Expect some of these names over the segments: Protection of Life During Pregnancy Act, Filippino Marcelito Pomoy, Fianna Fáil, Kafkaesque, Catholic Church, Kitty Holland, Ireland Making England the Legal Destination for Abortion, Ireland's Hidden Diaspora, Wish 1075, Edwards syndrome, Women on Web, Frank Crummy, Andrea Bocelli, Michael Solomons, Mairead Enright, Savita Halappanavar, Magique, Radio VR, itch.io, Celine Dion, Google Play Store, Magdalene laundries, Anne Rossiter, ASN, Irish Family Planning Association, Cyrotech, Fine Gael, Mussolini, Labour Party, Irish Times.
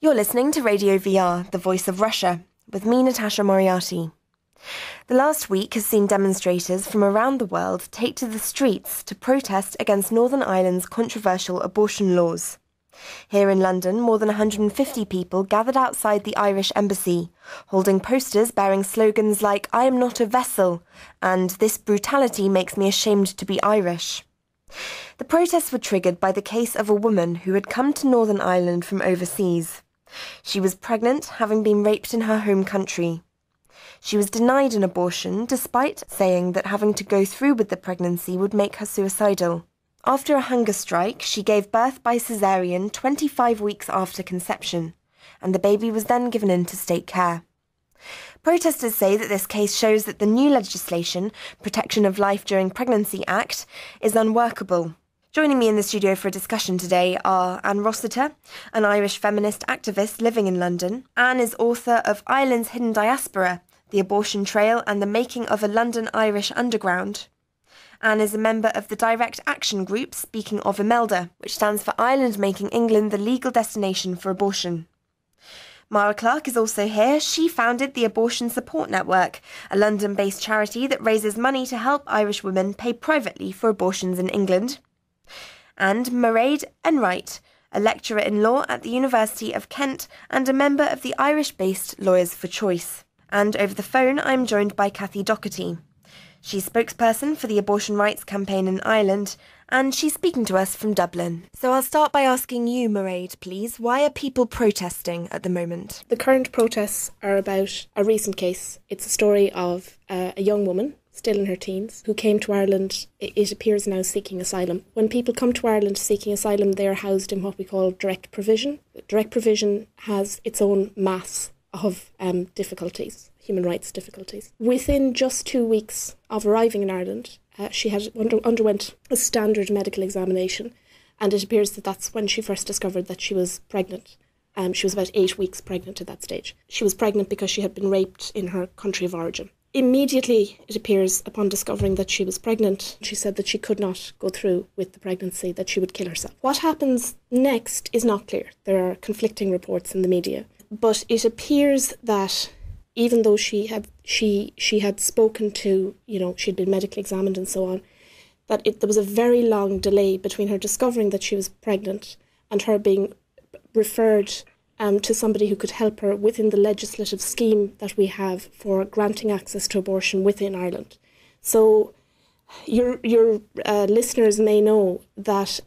You're listening to Radio VR, the Voice of Russia, with me, Natasha Moriarty. The last week has seen demonstrators from around the world take to the streets to protest against Northern Ireland's controversial abortion laws. Here in London, more than 150 people gathered outside the Irish Embassy, holding posters bearing slogans like "I am not a vessel" and "This brutality makes me ashamed to be Irish." The protests were triggered by the case of a woman who had come to Northern Ireland from overseas. She was pregnant, having been raped in her home country. She was denied an abortion, despite saying that having to go through with the pregnancy would make her suicidal. After a hunger strike, she gave birth by caesarean 25 weeks after conception, and the baby was then given into state care. Protesters say that this case shows that the new legislation, Protection of Life During Pregnancy Act, is unworkable. Joining me in the studio for a discussion today are Anne Rossiter, an Irish feminist activist living in London. Anne is author of Ireland's Hidden Diaspora, The Abortion Trail and the Making of a London Irish Underground. Anne is a member of the Direct Action Group, Speaking of Imelda, which stands for Ireland Making England the Legal Destination for Abortion. Mara Clark is also here. She founded the Abortion Support Network, a London-based charity that raises money to help Irish women pay privately for abortions in England. And Mairead Enright, a lecturer in law at the University of Kent and a member of the Irish-based Lawyers for Choice. And over the phone, I'm joined by Cathy Doherty. She's spokesperson for the Abortion Rights Campaign in Ireland, and she's speaking to us from Dublin. So I'll start by asking you, Mairead, please, why are people protesting at the moment? The current protests are about a recent case. It's a story of a young woman, still in her teens, who came to Ireland, it appears now, seeking asylum. When people come to Ireland seeking asylum, they are housed in what we call direct provision. Direct provision has its own mass of difficulties, human rights difficulties. Within just 2 weeks of arriving in Ireland, she had underwent a standard medical examination, and it appears that that's when she first discovered that she was pregnant. She was about 8 weeks pregnant at that stage. She was pregnant because she had been raped in her country of origin. Immediately, it appears, upon discovering that she was pregnant, she said that she could not go through with the pregnancy, that she would kill herself. What happens next is not clear. There are conflicting reports in the media. But it appears that even though she had spoken to, she'd been medically examined and so on, that there was a very long delay between her discovering that she was pregnant and her being referred to somebody who could help her within the legislative scheme that we have for granting access to abortion within Ireland. So your listeners may know that,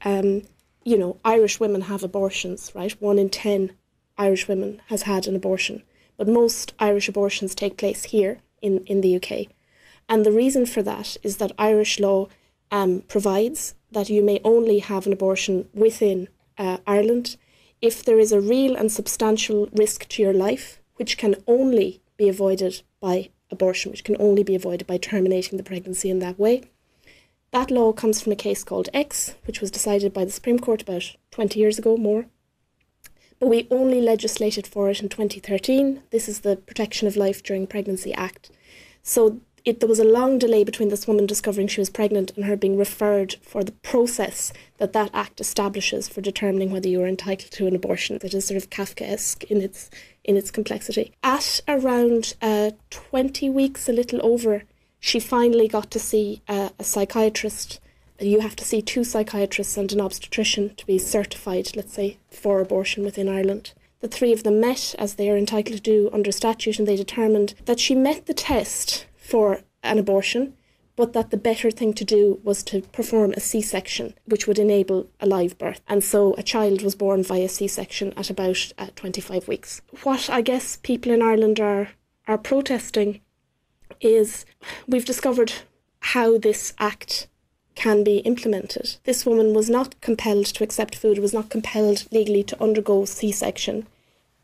Irish women have abortions, right? 1 in 10 Irish women has had an abortion, but most Irish abortions take place here in the UK. And the reason for that is that Irish law provides that you may only have an abortion within Ireland if there is a real and substantial risk to your life, which can only be avoided by abortion, which can only be avoided by terminating the pregnancy in that way. That law comes from a case called X, which was decided by the Supreme Court about 20 years ago, more. But we only legislated for it in 2013. This is the Protection of Life During Pregnancy Act. So there was a long delay between this woman discovering she was pregnant and her being referred for the process that act establishes for determining whether you are entitled to an abortion. It is sort of Kafkaesque in its complexity. At around 20 weeks, a little over, she finally got to see a psychiatrist. You have to see 2 psychiatrists and an obstetrician to be certified, let's say, for abortion within Ireland. The 3 of them met, as they are entitled to do under statute, and they determined that she met the test for an abortion, but that the better thing to do was to perform a C-section, which would enable a live birth. And so a child was born via C-section at about 25 weeks. What I guess people in Ireland are protesting is we've discovered how this act can be implemented. This woman was not compelled to accept food, was not compelled legally to undergo C-section.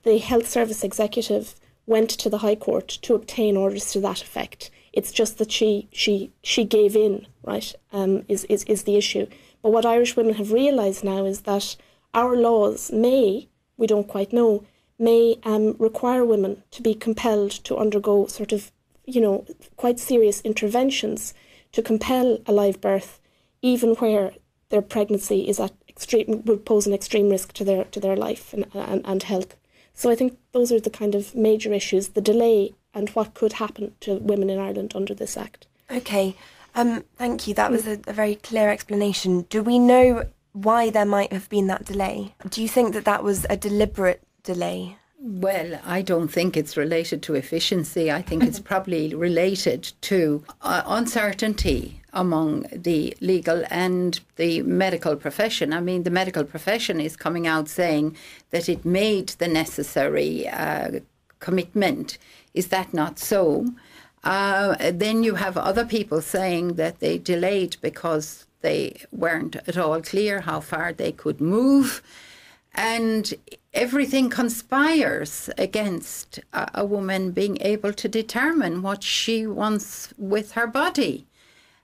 The health service executive went to the High Court to obtain orders to that effect. It's just that she gave in, right, is the issue. But what Irish women have realised now is that our laws may require women to be compelled to undergo sort of, quite serious interventions to compel a live birth, even where their pregnancy would pose an extreme risk to their life and health. So I think those are the kind of major issues, the delay and what could happen to women in Ireland under this Act. Okay, thank you. That was a very clear explanation. Do we know why there might have been that delay? Do you think that that was a deliberate delay? Well, I don't think it's related to efficiency. I think it's probably related to uncertainty among the legal and the medical profession. I mean, the medical profession is coming out saying that it made the necessary commitment. Is that not so? Then you have other people saying that they delayed because they weren't at all clear how far they could move. And everything conspires against a woman being able to determine what she wants with her body.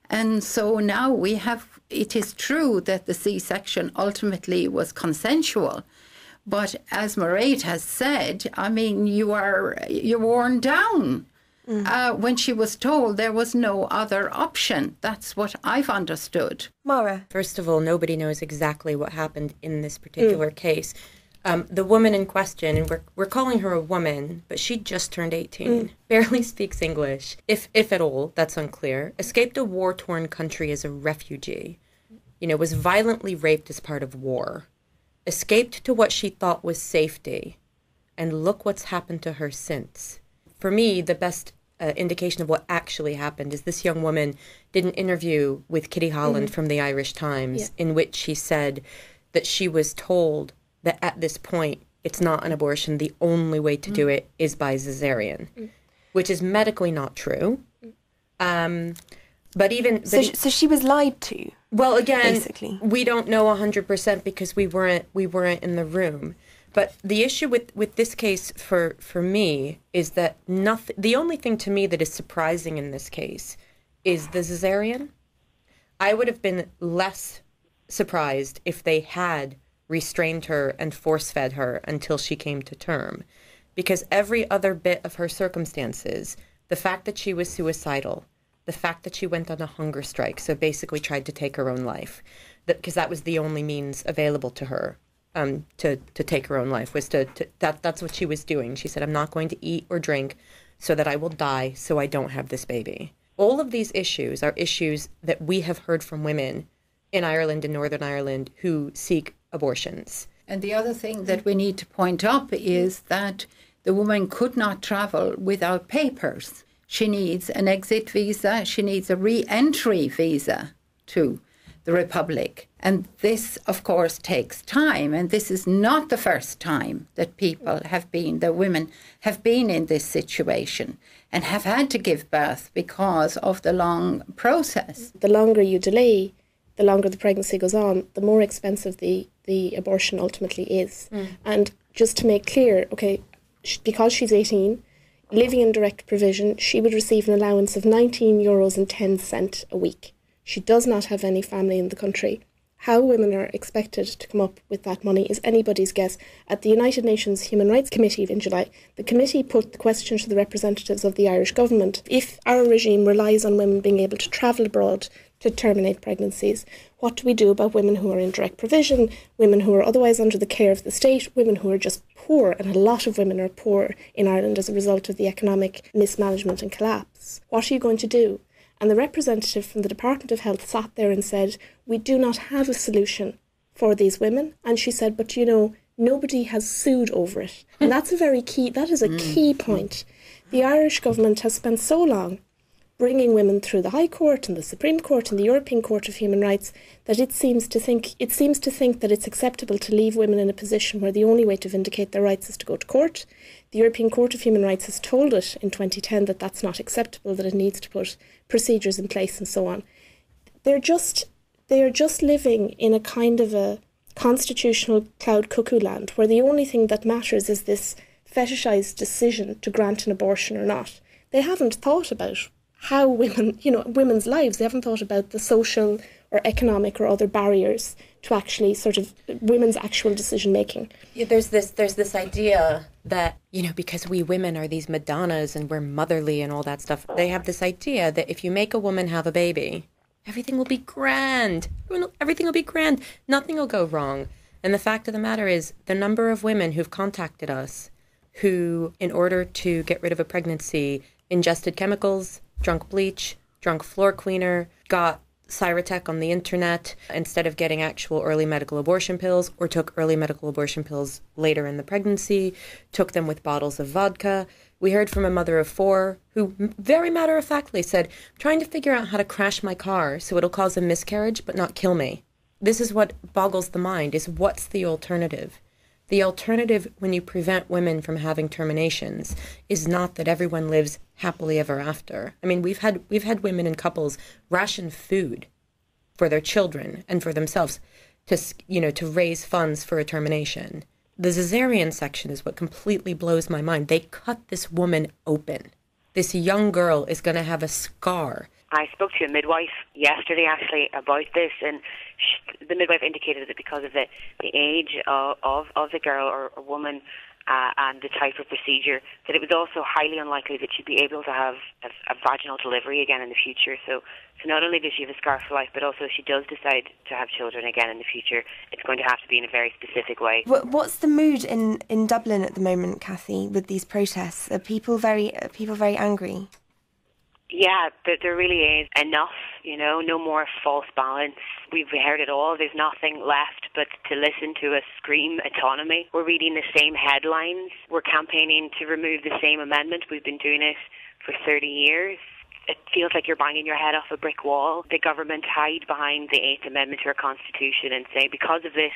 And so now we have, it is true that the C-section ultimately was consensual. But as Mairead has said, I mean, you're worn down. Mm-hmm. When she was told there was no other option. That's what I've understood. Mara. First of all, nobody knows exactly what happened in this particular case. The woman in question, and we're calling her a woman, but she just turned 18, barely speaks English, if at all, that's unclear, escaped a war-torn country as a refugee, you know, was violently raped as part of war, escaped to what she thought was safety, and look what's happened to her since. For me, the best indication of what actually happened is this young woman did an interview with Kitty Holland from the Irish Times, in which she said that she was told that at this point, it's not an abortion. The only way to do it is by cesarean, which is medically not true. But even... So she was lied to? Well, again, basically, we don't know 100% because we weren't in the room. But the issue with this case for me is that nothing. The only thing to me that is surprising in this case is the cesarean. I would have been less surprised if they had restrained her and force-fed her until she came to term. Because every other bit of her circumstances, the fact that she was suicidal, the fact that she went on a hunger strike, so basically tried to take her own life, because that was the only means available to her. To take her own life was that's what she was doing. She said, I'm not going to eat or drink so that I will die so I don't have this baby. All of these issues are issues that we have heard from women in Ireland and Northern Ireland who seek abortions. And the other thing that we need to point up is that the woman could not travel without papers. She needs an exit visa. She needs a re-entry visa too. The Republic. And this, of course, takes time. And this is not the first time that women have been in this situation and have had to give birth because of the long process. The longer you delay, the longer the pregnancy goes on, the more expensive the abortion ultimately is. And just to make clear, okay, because she's 18, living in direct provision, she would receive an allowance of €19.10 a week. She does not have any family in the country. How women are expected to come up with that money is anybody's guess. At the United Nations Human Rights Committee in July, the committee put the question to the representatives of the Irish government. If our regime relies on women being able to travel abroad to terminate pregnancies, what do we do about women who are in direct provision, women who are otherwise under the care of the state, women who are just poor, and a lot of women are poor in Ireland as a result of the economic mismanagement and collapse. What are you going to do? And the representative from the Department of Health sat there and said, we do not have a solution for these women. And she said, but, you know, nobody has sued over it. And that's a key point. The Irish government has spent so long bringing women through the High Court and the Supreme Court and the European Court of Human Rights that it seems to think that it's acceptable to leave women in a position where the only way to vindicate their rights is to go to court. The European Court of Human Rights has told it in 2010 that that's not acceptable, that it needs to put procedures in place and so on. They are just living in a kind of a constitutional cloud cuckoo land where the only thing that matters is this fetishized decision to grant an abortion or not. They haven't thought about how women, you know, women's lives, they haven't thought about the social or economic or other barriers to actually sort of women's actual decision making. Yeah, there's this idea that, you know, because we women are these Madonnas and we're motherly and all that stuff, they have this idea that if you make a woman have a baby, everything will be grand. Everything will be grand. Nothing will go wrong. And the fact of the matter is the number of women who've contacted us who, in order to get rid of a pregnancy, ingested chemicals, drunk bleach, drunk floor cleaner, got Cyrotech on the internet instead of getting actual early medical abortion pills, or took early medical abortion pills later in the pregnancy, took them with bottles of vodka. We heard from a mother of four who very matter-of-factly said, "I'm trying to figure out how to crash my car so it'll cause a miscarriage but not kill me." This is what boggles the mind, is what's the alternative? The alternative when you prevent women from having terminations is not that everyone lives happily ever after. I mean, we've had women and couples ration food for their children and for themselves to raise funds for a termination. The cesarean section is what completely blows my mind. They cut this woman open. This young girl is going to have a scar. I spoke to a midwife yesterday, actually, about this, and the midwife indicated that because of the age of the girl or woman and the type of procedure, that it was also highly unlikely that she'd be able to have a vaginal delivery again in the future. So not only does she have a scar for life, but also if she does decide to have children again in the future, it's going to have to be in a very specific way. What's the mood in Dublin at the moment, Cathy, with these protests? Are people very angry? Yeah, there really is enough, no more false balance. We've heard it all. There's nothing left but to listen to us scream autonomy. We're reading the same headlines. We're campaigning to remove the same amendment. We've been doing it for 30 years. It feels like you're banging your head off a brick wall. The government hide behind the Eighth Amendment to our Constitution and say, because of this,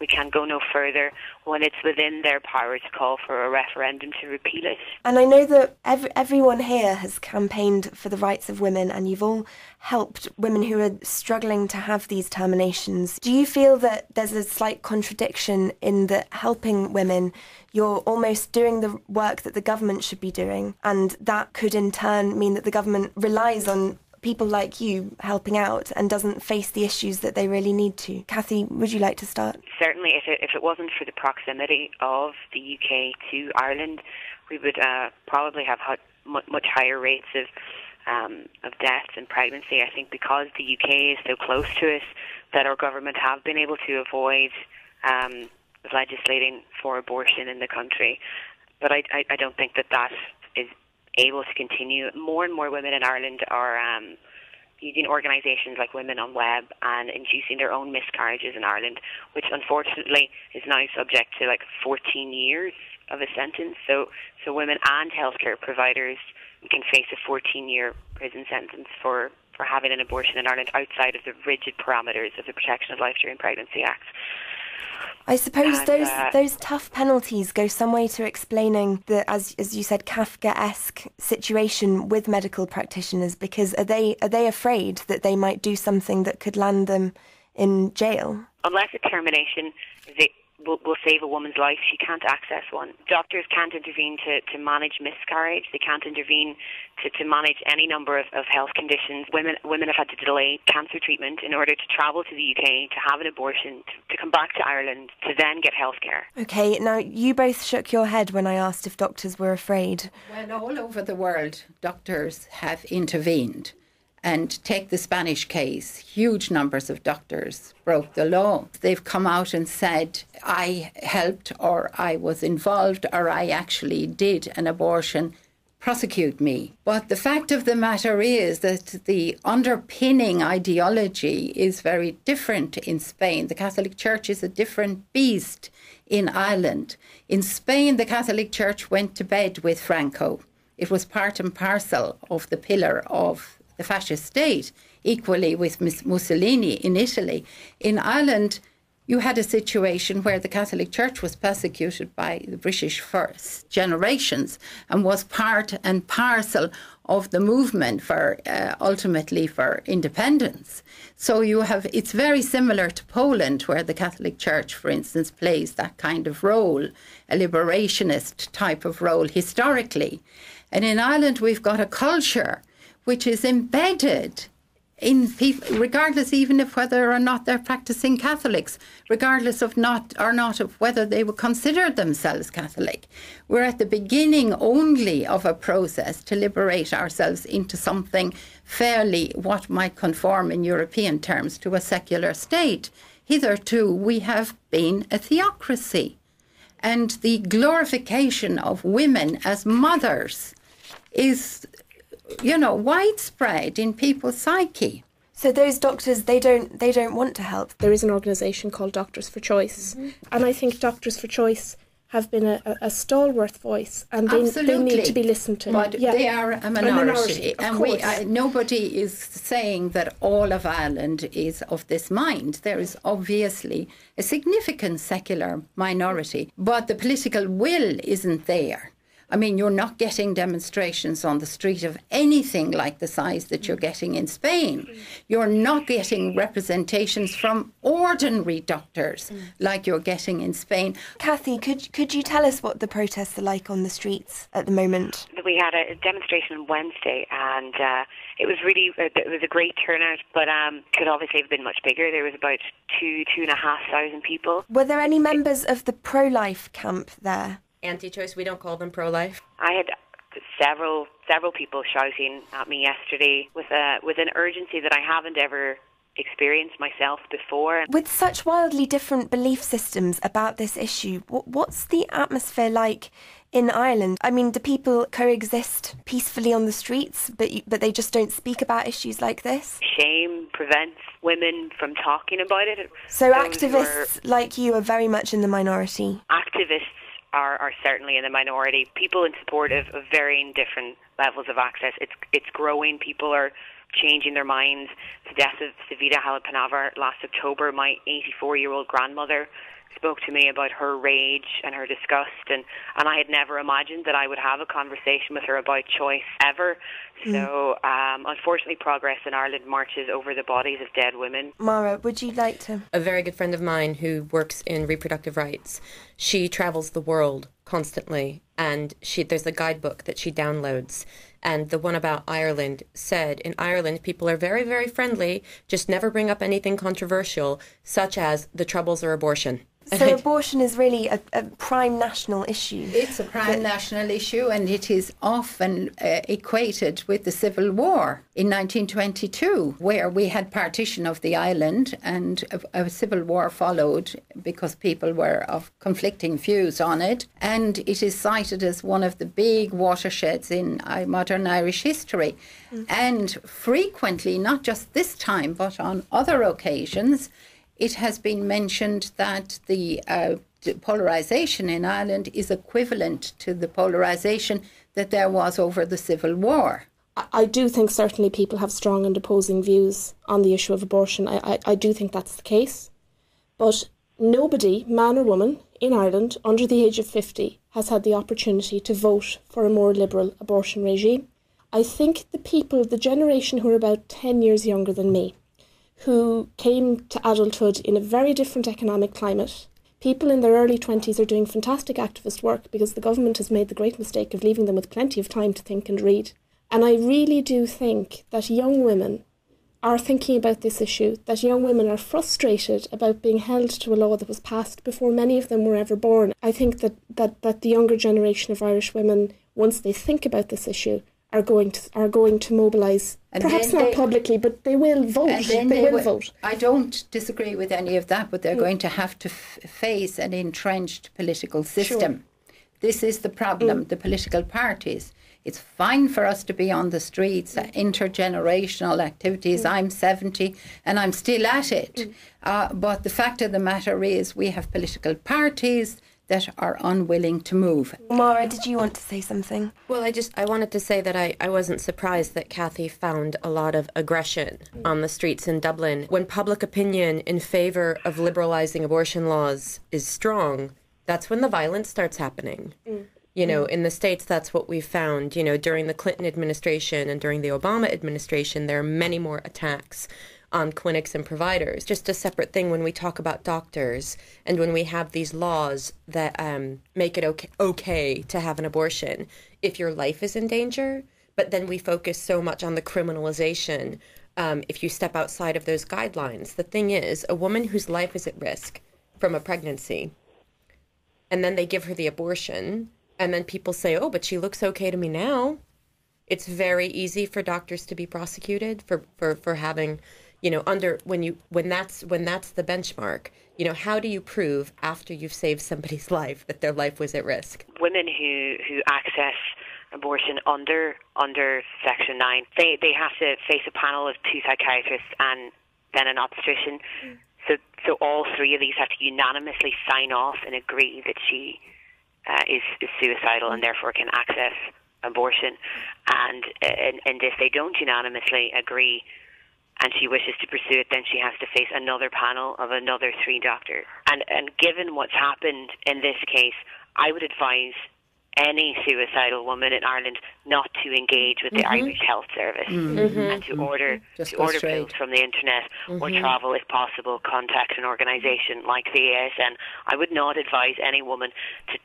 we can go no further, when it's within their power to call for a referendum to repeal it. And I know that everyone here has campaigned for the rights of women, and you've all helped women who are struggling to have these terminations. Do you feel that there's a slight contradiction in that helping women, you're almost doing the work that the government should be doing, and that could in turn mean that the government relies on people like you helping out and doesn't face the issues that they really need to? Cathy, would you like to start? Certainly, if it wasn't for the proximity of the UK to Ireland, we would probably have much higher rates of deaths and pregnancy. I think because the UK is so close to us, that our government have been able to avoid legislating for abortion in the country. But I don't think that is able to continue. More and more women in Ireland are using organisations like Women on Web and inducing their own miscarriages in Ireland, which unfortunately is now subject to 14 years of a sentence. So women and healthcare providers can face a 14-year prison sentence for having an abortion in Ireland outside of the rigid parameters of the Protection of Life During Pregnancy Act. I suppose those tough penalties go some way to explaining the, as you said, Kafkaesque situation with medical practitioners, because are they afraid that they might do something that could land them in jail? Unless a termination will save a woman's life, she can't access one. Doctors can't intervene to manage miscarriage. They can't intervene to manage any number of health conditions. Women have had to delay cancer treatment in order to travel to the UK, to have an abortion, to come back to Ireland, to then get healthcare. Okay, now you both shook your head when I asked if doctors were afraid. Well, all over the world, doctors have intervened. And take the Spanish case, huge numbers of doctors broke the law. They've come out and said, I helped, or I was involved, or I actually did an abortion, prosecute me. But the fact of the matter is that the underpinning ideology is very different in Spain. The Catholic Church is a different beast in Ireland. In Spain, the Catholic Church went to bed with Franco. It was part and parcel of the pillar of the fascist state, equally with Mussolini in Italy. In Ireland, you had a situation where the Catholic Church was persecuted by the British first generations and was part and parcel of the movement for ultimately for independence. So it's very similar to Poland, where the Catholic Church, for instance, plays that kind of role, a liberationist type of role historically. And in Ireland, we've got a culture which is embedded in people, regardless even of whether or not they're practicing Catholics, regardless of whether they would consider themselves Catholic. We're at the beginning only of a process to liberate ourselves into something fairly what might conform in European terms to a secular state. Hitherto, we have been a theocracy. and the glorification of women as mothers is, you know, widespread in people's psyche. So those doctors, they don't want to help. There is an organisation called Doctors for Choice, mm-hmm. and I think Doctors for Choice have been a stalwart voice, and they need to be listened to. But yeah. They are a minority and nobody is saying that all of Ireland is of this mind. There is obviously a significant secular minority, but the political will isn't there. I mean, you're not getting demonstrations on the street of anything like the size that you're getting in Spain. You're not getting representations from ordinary doctors like you're getting in Spain. Cathy, could you tell us what the protests are like on the streets at the moment? We had a demonstration on Wednesday, and it was a great turnout, but could obviously have been much bigger. There was about 2,500 people. Were there any members of the pro-life camp there? Anti-choice, we don't call them pro-life. I had several people shouting at me yesterday with an urgency that I haven't ever experienced myself before. With such wildly different belief systems about this issue, what's the atmosphere like in Ireland? I mean, do people coexist peacefully on the streets, but they just don't speak about issues like this? Shame prevents women from talking about it. So activists like you are very much in the minority. Activists are certainly in the minority. People in support of varying different levels of access. It's growing. People are changing their minds. The death of Savita Halappanavar last October, my 84-year-old grandmother spoke to me about her rage and her disgust, and I had never imagined that I would have a conversation with her about choice ever. So unfortunately, progress in Ireland marches over the bodies of dead women. Mara, would you like to? A very good friend of mine who works in reproductive rights, she travels the world constantly, and there's a guidebook that she downloads, and the one about Ireland said, in Ireland, people are very, very friendly, just never bring up anything controversial, such as the troubles or abortion. So abortion is really a prime national issue. It's a prime national issue, and it is often equated with the Civil War in 1922, where we had partition of the island, and a civil war followed because people were of conflicting views on it. And it is cited as one of the big watersheds in modern Irish history. Mm-hmm. And frequently, not just this time, but on other occasions, it has been mentioned that the polarisation in Ireland is equivalent to the polarisation that there was over the Civil War. I do think certainly people have strong and opposing views on the issue of abortion. I do think that's the case. But nobody, man or woman, in Ireland under the age of 50 has had the opportunity to vote for a more liberal abortion regime. I think the people, the generation who are about 10 years younger than me, who came to adulthood in a very different economic climate. People in their early 20s are doing fantastic activist work because the government has made the great mistake of leaving them with plenty of time to think and read. And I really do think that young women are thinking about this issue, that young women are frustrated about being held to a law that was passed before many of them were ever born. I think that the younger generation of Irish women, once they think about this issue, are going to mobilise, perhaps not publicly, but they will vote. They will vote. I don't disagree with any of that, but they're going to have to face an entrenched political system. Sure. This is the problem, the political parties. It's fine for us to be on the streets, intergenerational activities. I'm 70 and I'm still at it. But the fact of the matter is we have political parties that are unwilling to move. Mara, did you want to say something? Well, I wanted to say that I wasn't surprised that Cathy found a lot of aggression on the streets in Dublin. When public opinion in favour of liberalising abortion laws is strong, that's when the violence starts happening. You know, in the States, that's what we found. You know, during the Clinton administration and during the Obama administration, there are many more attacks on clinics and providers. Just a separate thing when we talk about doctors and when we have these laws that make it okay to have an abortion if your life is in danger, but then we focus so much on the criminalization if you step outside of those guidelines. The thing is, a woman whose life is at risk from a pregnancy, and then they give her the abortion, and then people say, oh, but she looks okay to me now. It's very easy for doctors to be prosecuted for having you know, under when that's the benchmark, you know, how do you prove after you've saved somebody's life that their life was at risk? Women who access abortion under Section 9, they have to face a panel of 2 psychiatrists and then an obstetrician. Mm. So all 3 of these have to unanimously sign off and agree that she is suicidal and therefore can access abortion. And if they don't unanimously agree and she wishes to pursue it, then she has to face another panel of another 3 doctors. And given what's happened in this case, I would advise any suicidal woman in Ireland not to engage with the Irish Health Service and to order pills from the internet or travel, if possible, contact an organisation like the ASN. I would not advise any woman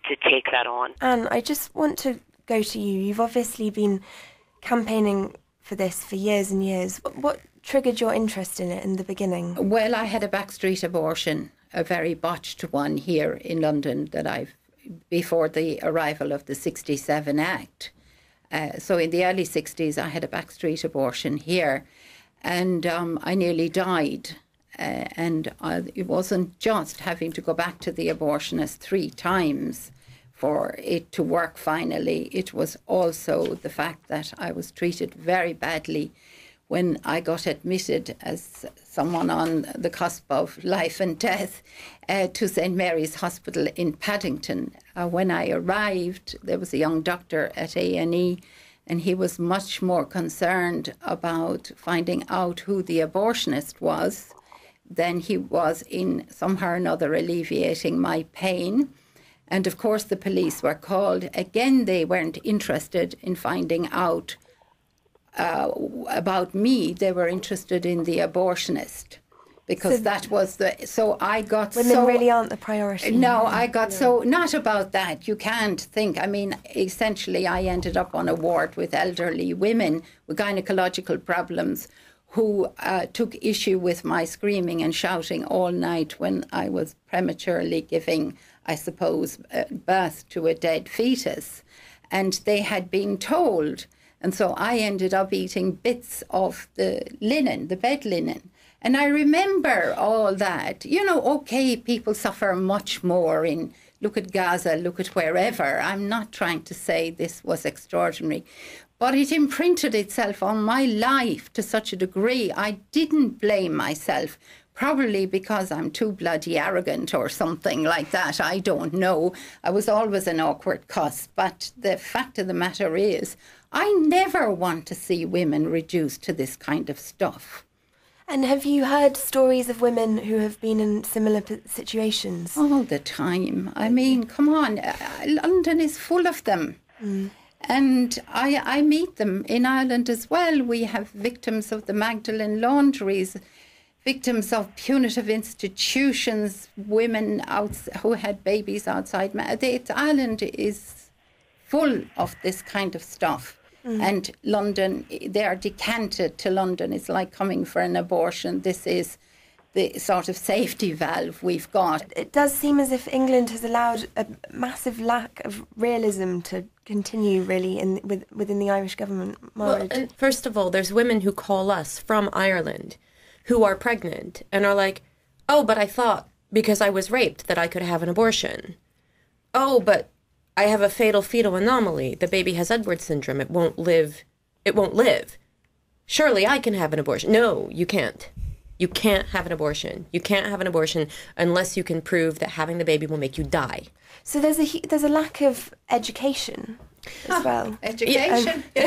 to take that on. Anne, I just want to go to you. You've obviously been campaigning for this for years and years. What triggered your interest in it in the beginning? Well, I had a backstreet abortion, a very botched one here in London that I've before the arrival of the 67 Act. So in the early 60s, I had a backstreet abortion here, and I nearly died. It wasn't just having to go back to the abortionist 3 times for it to work finally. It was also the fact that I was treated very badly when I got admitted as someone on the cusp of life and death to St. Mary's Hospital in Paddington. When I arrived, there was a young doctor at A&E, and he was much more concerned about finding out who the abortionist was than he was in somehow or another alleviating my pain. And of course, the police were called. Again, they weren't interested in finding out about me. They were interested in the abortionist because that was the... So I got women so... Women really aren't the priority. No, I got so... Not about that. You can't think. I mean, essentially, I ended up on a ward with elderly women with gynecological problems who took issue with my screaming and shouting all night when I was prematurely giving, I suppose, birth to a dead fetus. And they had been told... And so I ended up eating bits of the linen, the bed linen. And I remember all that. You know, okay, people suffer much more in, look at Gaza, look at wherever. I'm not trying to say this was extraordinary. But it imprinted itself on my life to such a degree. I didn't blame myself, probably because I'm too bloody arrogant or something like that. I don't know. I was always an awkward cuss. But the fact of the matter is, I never want to see women reduced to this kind of stuff. And have you heard stories of women who have been in similar situations? All the time. I mean, come on, London is full of them. Mm. And I meet them in Ireland as well. We have victims of the Magdalene laundries, victims of punitive institutions, women who had babies outside. Ireland is full of this kind of stuff. Mm. And London, they are decanted to London. It's like coming for an abortion. This is the sort of safety valve we've got. It does seem as if England has allowed a massive lack of realism to continue, really, within the Irish government. Mairead. Well, first of all, there's women who call us from Ireland who are pregnant and are like, oh, but I thought because I was raped that I could have an abortion. Oh, but I have a fatal fetal anomaly. The baby has Edwards syndrome. It won't live. It won't live. Surely I can have an abortion. No, you can't. You can't have an abortion. You can't have an abortion unless you can prove that having the baby will make you die. So there's a lack of education as well. Education. But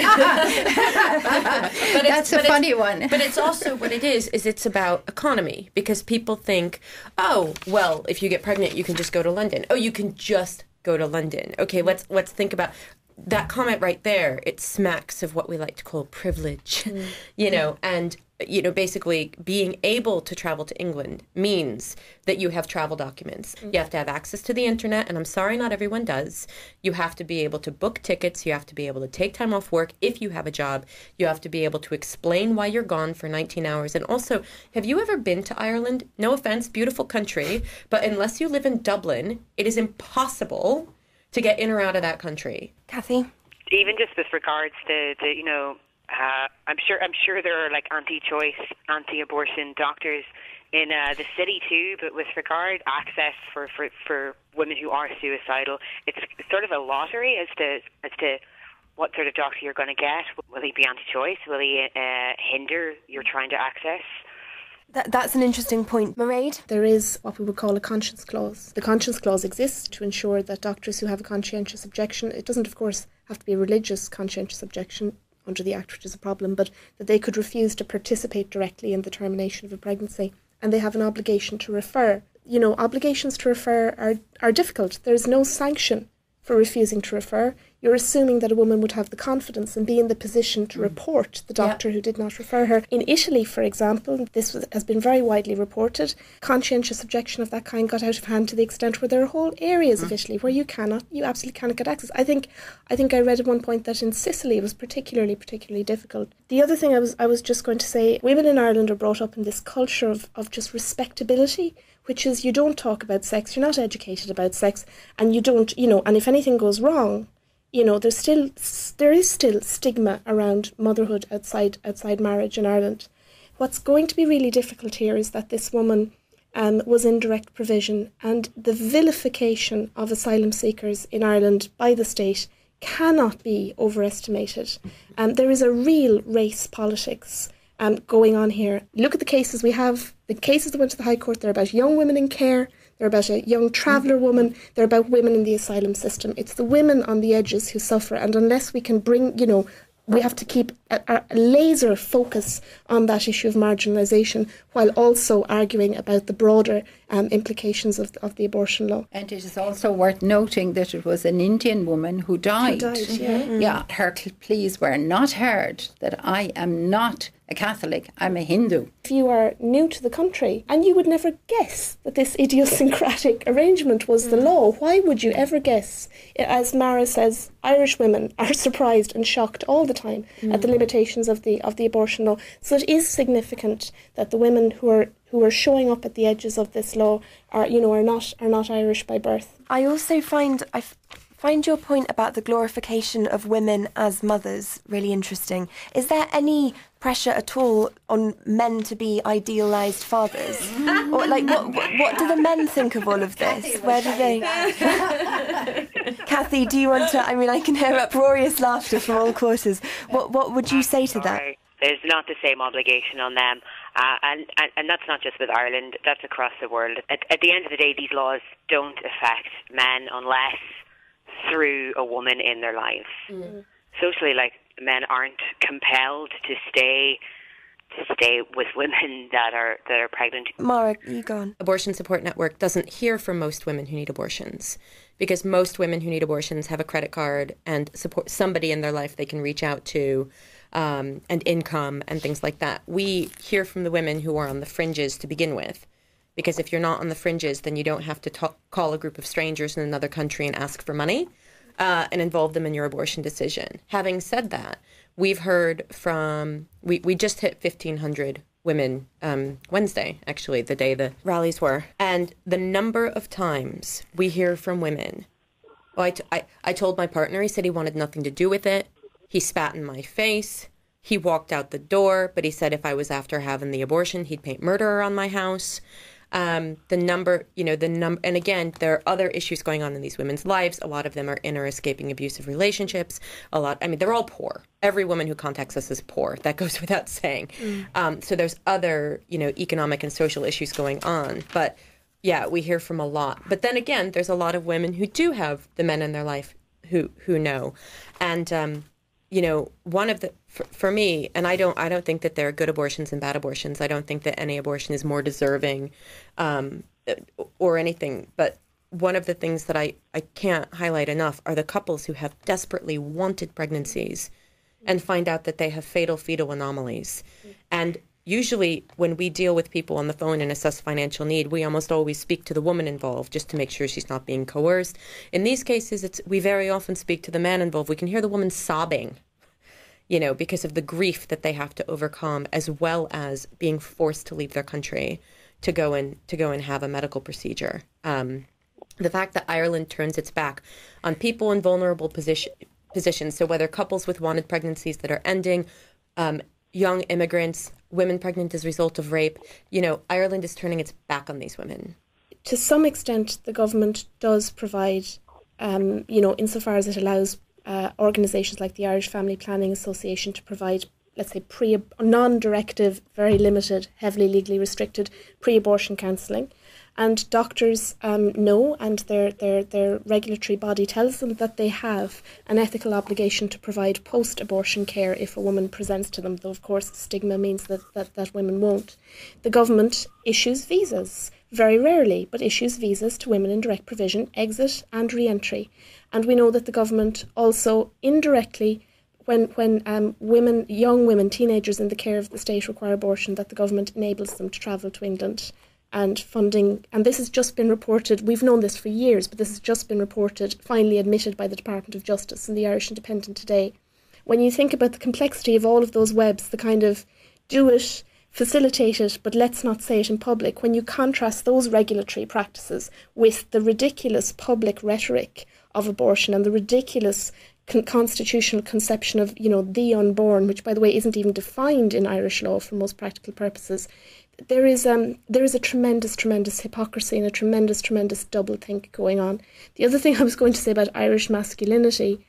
that's a funny one. But it's also what it is it's about economy, because people think, oh, well, if you get pregnant, you can just go to London. Oh, you can just go to London. Okay, let's think about that comment right there. It smacks of what we like to call privilege, you know, and you know, basically being able to travel to England means that you have travel documents. You have to have access to the internet, and I'm sorry, not everyone does. You have to be able to book tickets. You have to be able to take time off work if you have a job. You have to be able to explain why you're gone for 19 hours. And also, have you ever been to Ireland? No offense, beautiful country, but unless you live in Dublin, it is impossible to get in or out of that country. Cathy? Even just with regards to, you know, I'm sure there are like anti-choice, anti-abortion doctors in the city too, but with regard access for women who are suicidal, it's sort of a lottery as to what sort of doctor you're going to get. Will he be anti-choice? Will he hinder your trying to access? That's an interesting point. Mairead? There is what we would call a conscience clause. The conscience clause exists to ensure that doctors who have a conscientious objection, it doesn't, of course, have to be a religious conscientious objection under the Act, which is a problem, but that they could refuse to participate directly in the termination of a pregnancy. And they have an obligation to refer. You know, obligations to refer are difficult. There's no sanction for refusing to refer. You're assuming that a woman would have the confidence and be in the position to report the doctor who did not refer her. In Italy, for example, this has been very widely reported. Conscientious objection of that kind got out of hand to the extent where there are whole areas of Italy where you absolutely cannot get access. I think I read at one point that in Sicily it was particularly difficult. The other thing I was just going to say, women in Ireland are brought up in this culture of just respectability, which is you don't talk about sex, you're not educated about sex, and you don't, you know, and if anything goes wrong, you know, there is still stigma around motherhood outside marriage in Ireland. What's going to be really difficult here is that this woman was in direct provision, and the vilification of asylum seekers in Ireland by the state cannot be overestimated. There is a real race politics going on here. Look at the cases we have. The cases that went to the High Court, they're about young women in care, they're about a young traveller woman, they're about women in the asylum system. It's the women on the edges who suffer, and unless we can bring, you know, we have to keep a laser focus on that issue of marginalisation while also arguing about the broader implications of the abortion law. And it is also worth noting that it was an Indian woman who died. Her pleas were not heard, that I am not a Catholic, I'm a Hindu. If you are new to the country and you would never guess that this idiosyncratic arrangement was the law, why would you ever guess? As Mara says, Irish women are surprised and shocked all the time at the limitations of the abortion law. So it is significant that the women who are showing up at the edges of this law are not Irish by birth. I also find your point about the glorification of women as mothers really interesting. Is there any pressure at all on men to be idealised fathers? Or like, what do the men think of all of this? Where do they... Cathy, do you want to... I mean, I can hear uproarious laughter from all quarters. What would you say to that? There's not the same obligation on them. And that's not just with Ireland, that's across the world. At the end of the day, these laws don't affect men unless through a woman in their life. Socially, like, men aren't compelled to stay with women that are pregnant. Mara, you go on. Abortion Support Network doesn't hear from most women who need abortions because most women who need abortions have a credit card and support somebody in their life they can reach out to, and income and things like that. We hear from the women who are on the fringes to begin with, because if you're not on the fringes, then you don't have to call a group of strangers in another country and ask for money and involve them in your abortion decision. Having said that, we've heard from, we just hit 1,500 women Wednesday, actually, the day the rallies were. And the number of times we hear from women, well, I told my partner, he said he wanted nothing to do with it. He spat in my face. He walked out the door, but he said if I was after having the abortion, he'd paint murderer on my house. And again, there are other issues going on in these women's lives. A lot of them are in or escaping abusive relationships. They're all poor. Every woman who contacts us is poor. That goes without saying. So there's other, economic and social issues going on. But yeah, we hear from a lot. But then again, there's a lot of women who do have the men in their life who know. And, one of the, for me, and I don't think that there are good abortions and bad abortions. I don't think that any abortion is more deserving or anything. But one of the things that I can't highlight enough are the couples who have desperately wanted pregnancies and find out that they have fatal fetal anomalies. And usually when we deal with people on the phone and assess financial need, we almost always speak to the woman involved just to make sure she's not being coerced. In these cases, we very often speak to the man involved. We can hear the woman sobbing, because of the grief that they have to overcome, as well as being forced to leave their country to go and have a medical procedure. The fact that Ireland turns its back on people in vulnerable positions, so whether couples with wanted pregnancies that are ending, young immigrants, women pregnant as a result of rape. You know, Ireland is turning its back on these women. To some extent, the government does provide, you know, insofar as it allows organisations like the Irish Family Planning Association to provide, let's say, non-directive, very limited, heavily legally restricted pre-abortion counselling. And doctors know, and their regulatory body tells them that they have an ethical obligation to provide post-abortion care if a woman presents to them, though of course stigma means that women won't. The government issues visas, very rarely, but issues visas to women in direct provision, exit and re-entry. And we know that the government also indirectly, when women, young women, teenagers in the care of the state require abortion, that the government enables them to travel to England. And funding, and this has just been reported, we've known this for years, but this has just been reported, finally admitted by the Department of Justice and the Irish Independent today. When you think about the complexity of all of those webs, the kind of do it, facilitate it, but let's not say it in public, when you contrast those regulatory practices with the ridiculous public rhetoric of abortion and the ridiculous constitutional conception of, you know, the unborn, which by the way isn't even defined in Irish law for most practical purposes, there is a tremendous hypocrisy and a tremendous doublethink going on. The other thing I was going to say about Irish masculinity,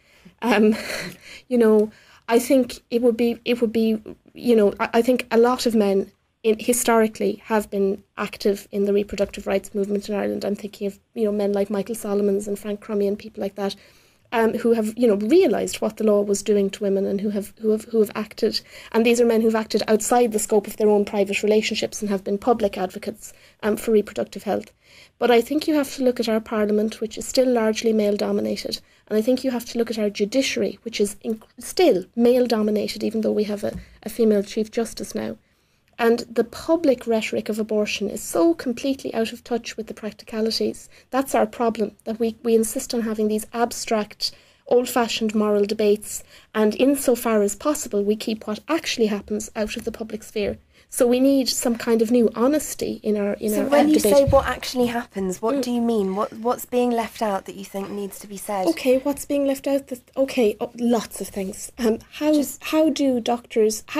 you know, I think it would be, you know, I think a lot of men historically have been active in the reproductive rights movement in Ireland. I'm thinking of, you know, men like Michael Solomons and Frank Crummy and people like that. Who have, you know, realised what the law was doing to women and who have acted. And these are men who've acted outside the scope of their own private relationships and have been public advocates for reproductive health. But I think you have to look at our parliament, which is still largely male-dominated. And I think you have to look at our judiciary, which is still male-dominated, even though we have a female Chief Justice now. And the public rhetoric of abortion is so completely out of touch with the practicalities. That's our problem, that we insist on having these abstract, old-fashioned moral debates, and insofar as possible, we keep what actually happens out of the public sphere. So we need some kind of new honesty in our debate. So when you say what actually happens, what do you mean? What's being left out that you think needs to be said? Okay, what's being left out? Lots of things. How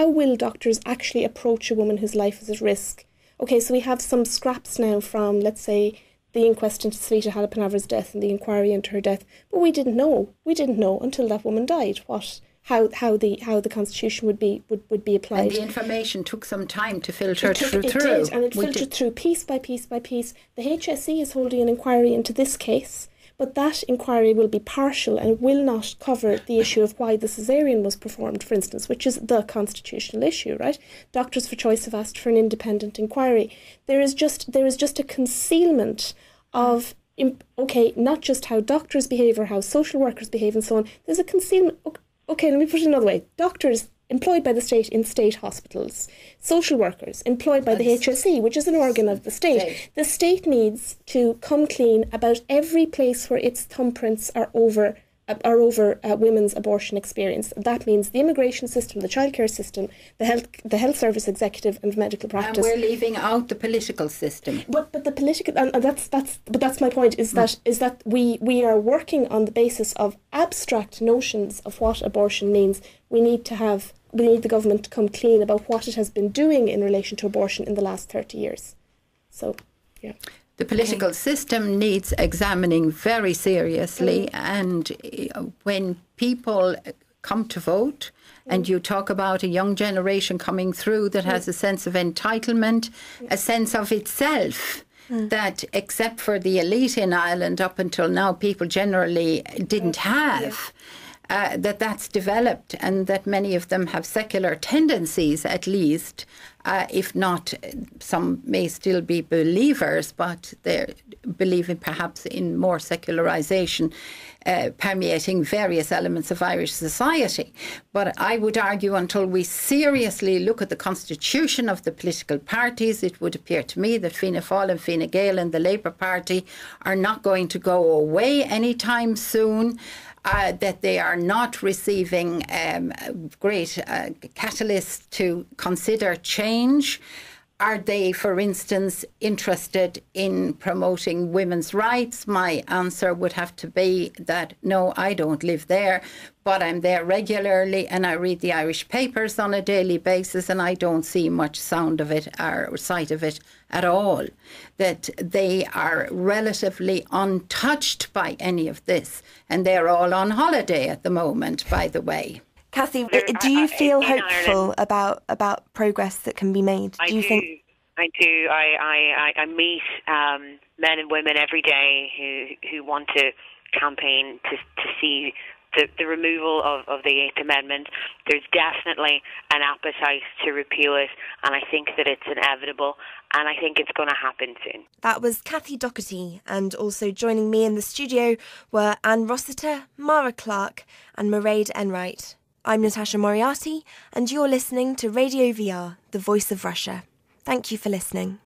will doctors actually approach a woman whose life is at risk? Okay, so we have some scraps now from, let's say, the inquest into Savita Halappanavar's death and the inquiry into her death, but we didn't know until that woman died how the constitution would be applied. And the information took some time to filter through. It did, and it filtered through piece by piece by piece. The HSE is holding an inquiry into this case, but that inquiry will be partial and will not cover the issue of why the caesarean was performed, for instance, which is the constitutional issue, right? Doctors for Choice have asked for an independent inquiry. There is just a concealment of, okay, not just how doctors behave or how social workers behave and so on. There's a concealment. Okay, let me put it another way. Doctors employed by the state in state hospitals. Social workers employed by the HSE, which is an organ of the state. The state needs to come clean about every place where its thumbprints are over women's abortion experience. That means the immigration system, the childcare system, the health service executive, and medical practice. And we're leaving out the political system. But the political, and that's my point, is that we are working on the basis of abstract notions of what abortion means. We need the government to come clean about what it has been doing in relation to abortion in the last 30 years. So, yeah. The political system needs examining very seriously, and when people come to vote and you talk about a young generation coming through that has a sense of entitlement, a sense of itself, that except for the elite in Ireland up until now, people generally didn't have. That's developed, and that many of them have secular tendencies at least, if not, some may still be believers, but they're believing perhaps in more secularisation permeating various elements of Irish society. But I would argue until we seriously look at the constitution of the political parties, it would appear to me that Fianna Fáil and Fine Gael and the Labour Party are not going to go away anytime soon. That they are not receiving great catalysts to consider change. Are they, for instance, interested in promoting women's rights? My answer would have to be that, no, I don't live there, but I'm there regularly and I read the Irish papers on a daily basis, and I don't see much sound of it or sight of it at all. That they are relatively untouched by any of this, and they're all on holiday at the moment, by the way. Cathy, do you feel hopeful about progress that can be made? I do. I meet men and women every day who want to campaign to see the removal of the Eighth Amendment. There's definitely an appetite to repeal it, and I think that it's inevitable, and I think it's going to happen soon. That was Cathy Doherty, and also joining me in the studio were Anne Rossiter, Mara Clark and Mairead Enright. I'm Natasha Moriarty, and you're listening to Radio VR, the voice of Russia. Thank you for listening.